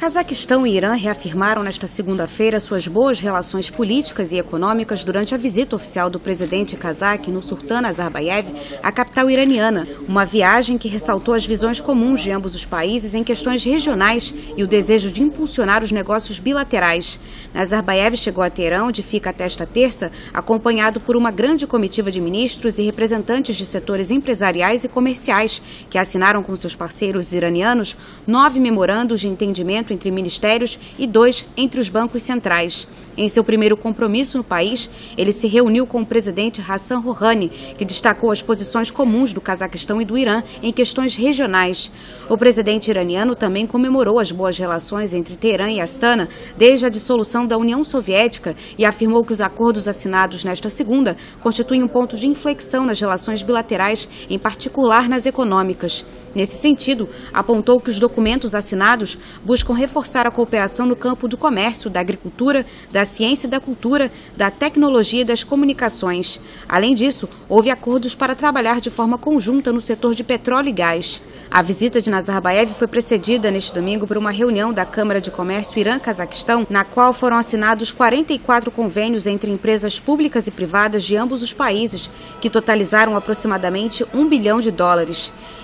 Cazaquistão e Irã reafirmaram nesta segunda-feira suas boas relações políticas e econômicas durante a visita oficial do presidente cazaque Nursultan Nazarbayev à capital iraniana, uma viagem que ressaltou as visões comuns de ambos os países em questões regionais e o desejo de impulsionar os negócios bilaterais. Nazarbayev chegou a Teerã, onde fica até esta terça, acompanhado por uma grande comitiva de ministros e representantes de setores empresariais e comerciais, que assinaram com seus parceiros iranianos 9 memorandos de entendimento entre ministérios e 2 entre os bancos centrais. Em seu primeiro compromisso no país, ele se reuniu com o presidente Hassan Rouhani, que destacou as posições comuns do Cazaquistão e do Irã em questões regionais. O presidente iraniano também comemorou as boas relações entre Teerã e Astana desde a dissolução da União Soviética e afirmou que os acordos assinados nesta segunda constituem um ponto de inflexão nas relações bilaterais, em particular nas econômicas. Nesse sentido, apontou que os documentos assinados buscam reforçar a cooperação no campo do comércio, da agricultura, da ciência e da cultura, da tecnologia e das comunicações. Além disso, houve acordos para trabalhar de forma conjunta no setor de petróleo e gás. A visita de Nazarbayev foi precedida neste domingo por uma reunião da Câmara de Comércio Irã-Cazaquistão, na qual foram assinados 44 convênios entre empresas públicas e privadas de ambos os países, que totalizaram aproximadamente US$ 1 bilhão.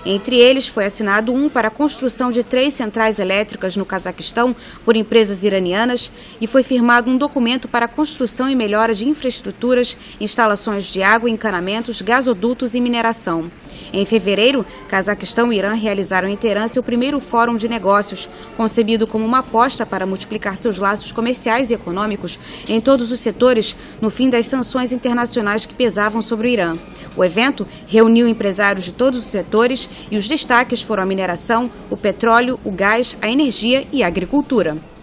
Entre eles, foi assinado um para a construção de 3 centrais elétricas no Cazaquistão por empresas iranianas e foi firmado um documento para a construção e melhora de infraestruturas, instalações de água, encanamentos, gasodutos e mineração. Em fevereiro, Cazaquistão e Irã realizaram em Teerã seu primeiro fórum de negócios, concebido como uma aposta para multiplicar seus laços comerciais e econômicos em todos os setores no fim das sanções internacionais que pesavam sobre o Irã. O evento reuniu empresários de todos os setores e os destaques foram a mineração, o petróleo, o gás, a energia e a agricultura.